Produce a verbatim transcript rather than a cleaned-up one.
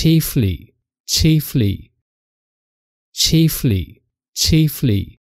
chiefly, chiefly, chiefly, chiefly.